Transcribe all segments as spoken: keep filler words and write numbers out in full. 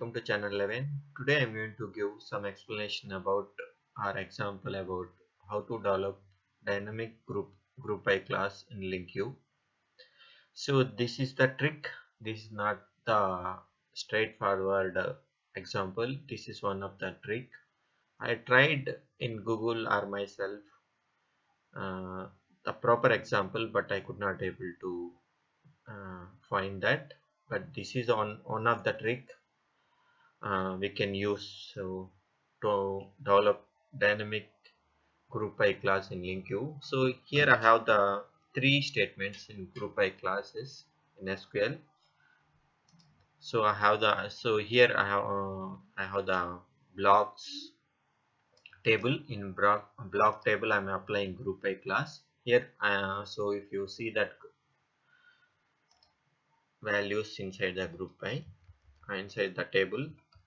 Welcome to channel eleven. Today I'm going to give some explanation about our example about how to develop dynamic group group by class in LINQ. So this is the trick. This is not the straightforward example. This is one of the trick I tried in Google or myself uh, the proper example, but I could not able to uh, find that. But this is on one of the trick Uh, we can use so to develop dynamic group by class in LINQ. So here I have the three statements in group by classes in S Q L. So I have the so here I have uh, I have the blocks table. In block block table I'm applying group by class here. Uh, so if you see that values inside the group by inside the table.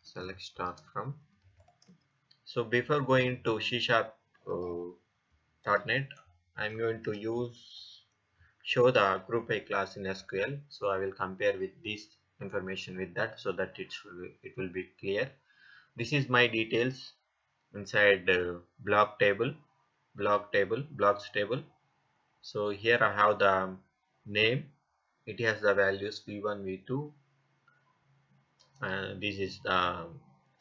Select start from. So before going to C sharp uh, .NET, I'm going to use show the group by class in S Q L. So I will compare with this information with that, so that it will it will be clear. This is my details inside the block table, block table, blocks table. So here I have the name. It has the values v one, v two. Uh, this is the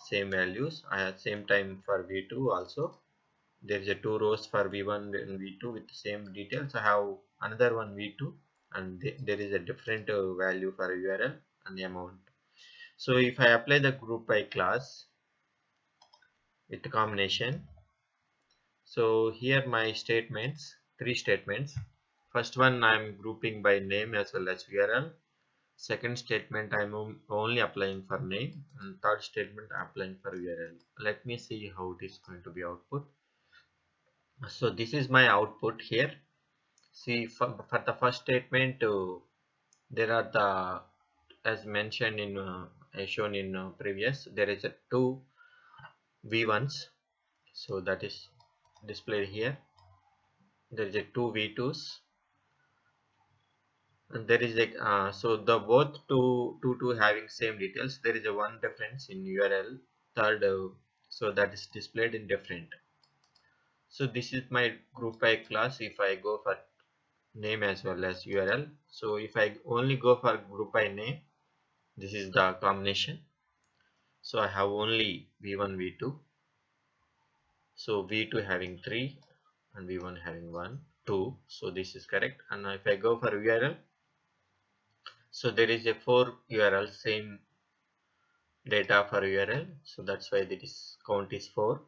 same values. I have same time for v two also. There is a two rows for v one and v two with the same details. I have another one v two, and th there is a different uh, value for U R L and the amount. So if I apply the group by class with the combination, so here my statements, three statements. First one I am grouping by name as well as U R L. Second statement I'm only applying for name, and third statement I'm applying for U R L. Let me see how it is going to be output. So this is my output here. See, for, for the first statement uh, there are the, as mentioned in uh, as shown in uh, previous, there is a two v ones, so that is displayed here. There is a two v twos. And there is like uh, so the both two two two having same details. There is a one difference in U R L third, uh, so that is displayed in different. So this is my group by class. If I go for name as well as U R L, so if I only go for group by name, this is the combination. So I have only v one, v two. So v two having three and v one having one, two. So this is correct. And if I go for U R L, so there is a four U R L, same data for U R L, so that's why this count is four,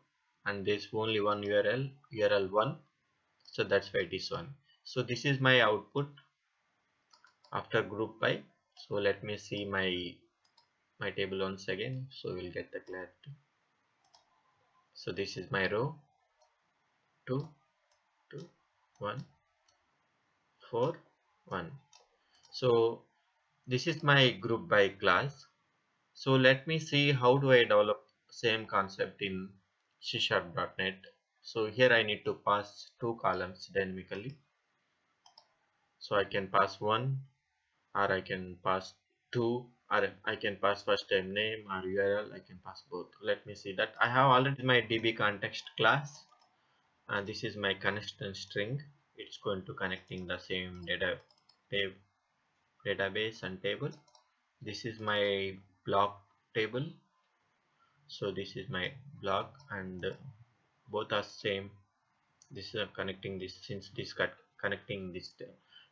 and there's only one U R L, U R L one, so that's why this one. So this is my output after group by. So let me see my my table once again, so we'll get the clarity. So this is my row two, two, one, four, one. So this is my group by class. So let me see how do I develop same concept in C sharp dot net. So here I need to pass two columns dynamically. So I can pass one, or I can pass two, or I can pass first time name or U R L. I can pass both. Let me see that. I have already my D B context class, and this is my connection string. It's going to connecting the same data table, database and table. This is my block table. So this is my block, and both are same. This is connecting this, since this cut connecting this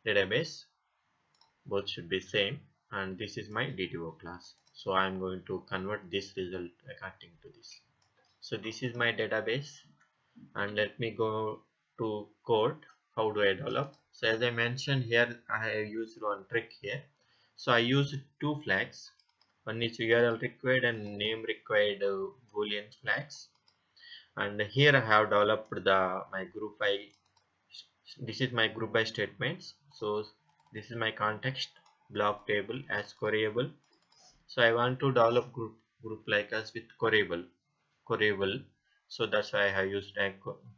database, both should be same. And this is my D T O class. So I'm going to convert this result according to this. So this is my database, and let me go to code. How do I develop? So as I mentioned here, I have used one trick here. So I used two flags. One is U R L required and name required uh, boolean flags. And here I have developed the my group by. This is my group by statements. So this is my context block table as queryable. So I want to develop group group like us with queryable, queryable. So that's why I have used a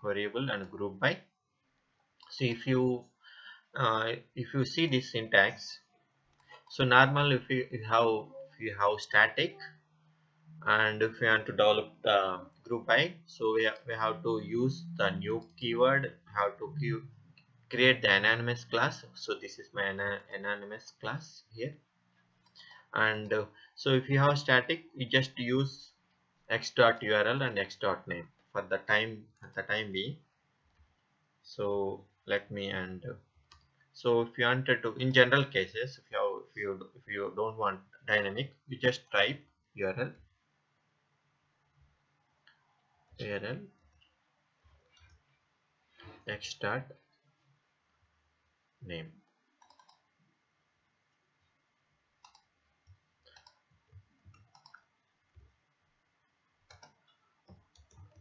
queryable and group by. So if you uh, if you see this syntax, so normal if you, if you have if you have static, And if we want to develop the group by, so we have, we have to use the new keyword, how to give, create the anonymous class. So this is my anonymous class here. And uh, so if you have static, you just use x.url and x.name for the time for the time being. So let me and uh, so if you wanted to, in general cases, if you have, if you if you don't want dynamic, you just type url url x dot name.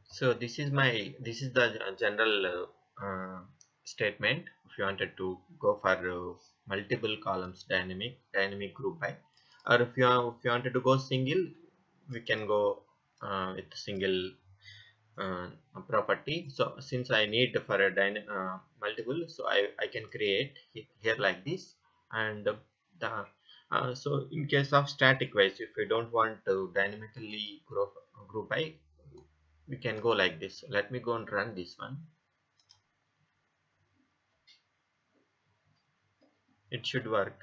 So this is my this is the general uh, uh, statement. If you wanted to go for uh, multiple columns dynamic dynamic group by, or if you have, if you wanted to go single, we can go uh, with single uh, property. So since I need for a dyna uh, multiple, so I I can create here like this. And the uh, so in case of static wise, if you don't want to dynamically grow group by, we can go like this. Let me go and run this one. It should work.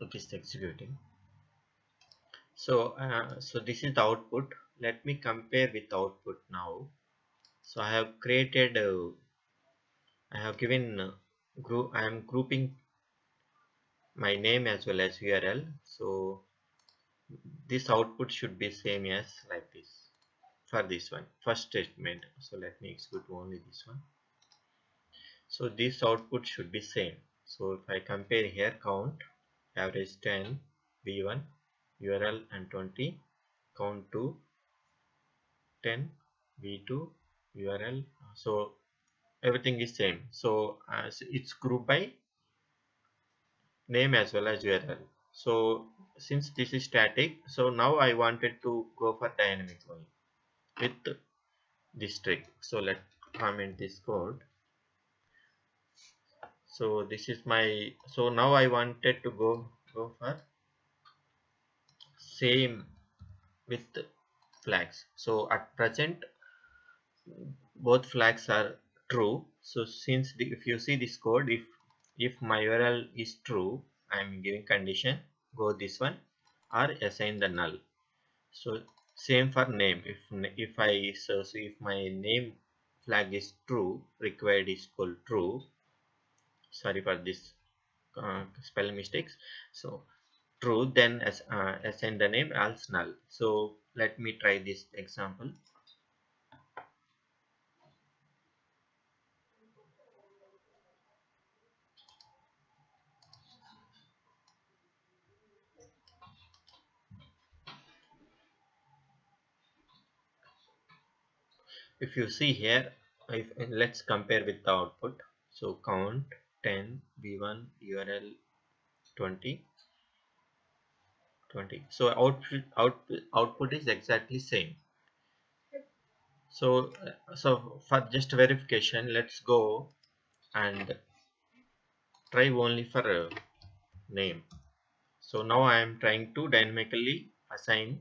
It is executing. So, uh, so this is the output. Let me compare with output now. So I have created. Uh, I have given. Uh, Group, I am grouping my name as well as U R L, so this output should be same as like this for this one first statement. So let me execute only this one. So this output should be same. So if I compare here, count average ten, b one U R L and twenty, count to ten, b two U R L. So everything is same. So as it's grouped by name as well as U R L. So since this is static, so now I wanted to go for dynamic only with this trick. So let's comment this code. So this is my, so now I wanted to go go for same with flags. So at present both flags are true. So since the, if you see this code, if if my U R L is true, I am giving condition go this one or assign the null. So same for name. If if I so, so if my name flag is true, required is called true. Sorry for this uh, spelling mistakes. So true, then as uh, assign the name else null. So let me try this example. If you see here, if let's compare with the output. So count ten, b one U R L twenty twenty. So output output output is exactly same. So so for just verification, let's go and try only for a name. So now I am trying to dynamically assign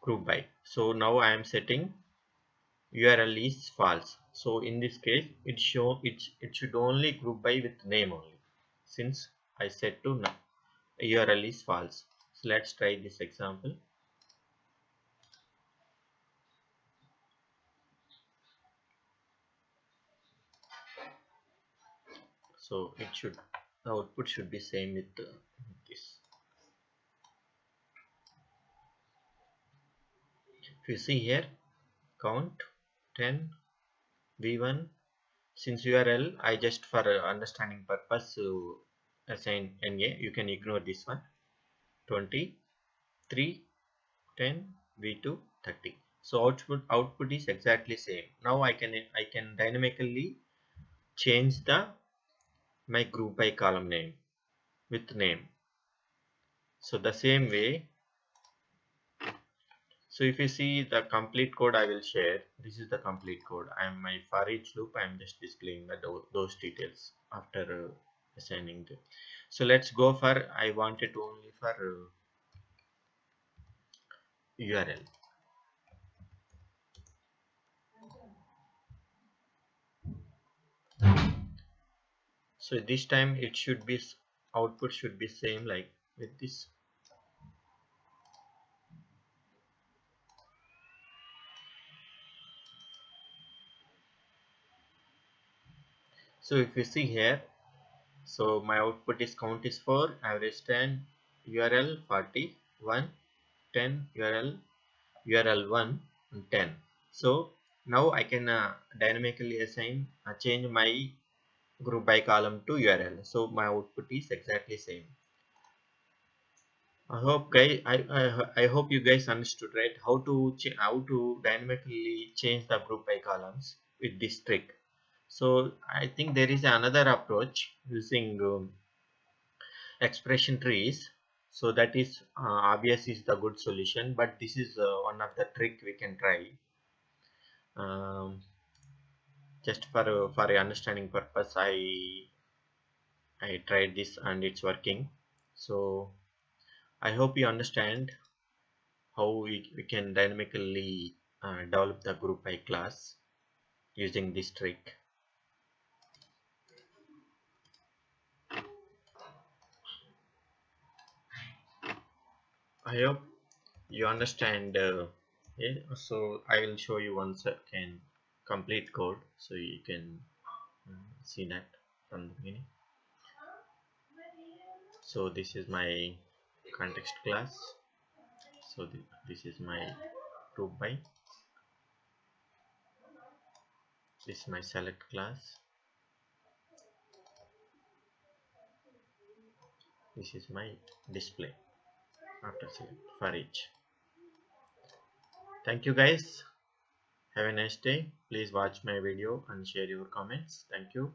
group by. So now I am setting U R L is false. So in this case, it show it it should only group by with name only, since I set to no, U R L is false. So let's try this example. So it should, the output should be same with uh, this. If you see here, count ten, v one, since U R L I just for understanding purpose so assign N A, you can ignore this one, twenty, three, ten, v two, thirty. So output output is exactly same. Now I can I can dynamically change the my group by column name with name. So the same way, So if you see the complete code I will share, this is the complete code. I am my for each loop, I am just displaying the, those details after uh, assigning them. So let's go for, I want it only for uh, U R L. So this time it should be, output should be same like with this. So if you see here, so my output is count is four, average ten, U R L forty, one, ten, U R L, U R L one, and ten. So now I can uh, dynamically assign, uh, change my group by column to U R L. So my output is exactly same. I hope guys, I I, I hope you guys understood, right? How to how to dynamically change the group by columns with this trick. So I think there is another approach using um, expression trees. So that is uh, obvious is the good solution, but this is uh, one of the trick we can try um, just for uh, for understanding purpose. I I tried this and it's working. So I hope you understand how we, we can dynamically uh, develop the group by class using this trick. I hope you understand. Uh, yeah, so I will show you once again complete code, so you can um, see that from the beginning. So this is my context class. So th this is my group by. This is my select class. This is my display. After select for each. Thank you guys, have a nice day. Please watch my video and share your comments. Thank you.